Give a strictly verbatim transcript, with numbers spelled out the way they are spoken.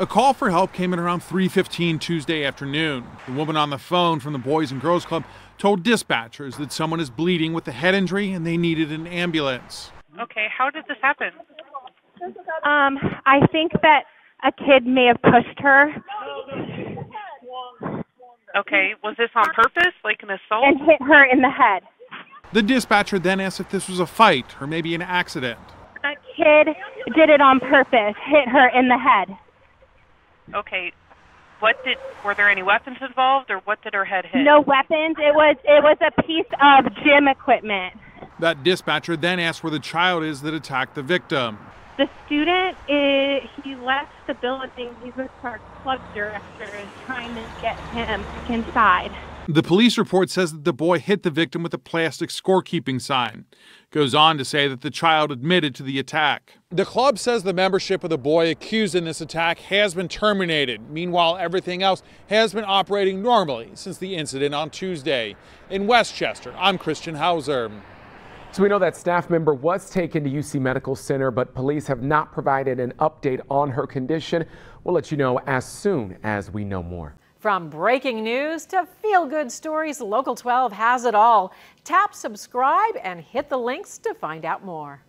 A call for help came in around three fifteen Tuesday afternoon. The woman on the phone from the Boys and Girls Club told dispatchers that someone is bleeding with a head injury and they needed an ambulance. Okay, how did this happen? Um, I think that a kid may have pushed her. Okay, was this on purpose, like an assault? And hit her in the head. The dispatcher then asked if this was a fight or maybe an accident. A kid did it on purpose, hit her in the head. Okay, what did, were there any weapons involved, or what did her head hit? No weapons. It was, it was a piece of gym equipment. That dispatcher then asked where the child is that attacked the victim. The student, is, he left the building. He's with our club director is trying to get him inside. The police report says that the boy hit the victim with a plastic scorekeeping sign. Goes on to say that the child admitted to the attack. The club says the membership of the boy accused in this attack has been terminated. Meanwhile, everything else has been operating normally since the incident on Tuesday. In Westchester, I'm Christian Hauser. So we know that staff member was taken to U C Medical Center, but police have not provided an update on her condition. We'll let you know as soon as we know more. From breaking news to feel-good stories, Local twelve has it all. Tap subscribe and hit the links to find out more.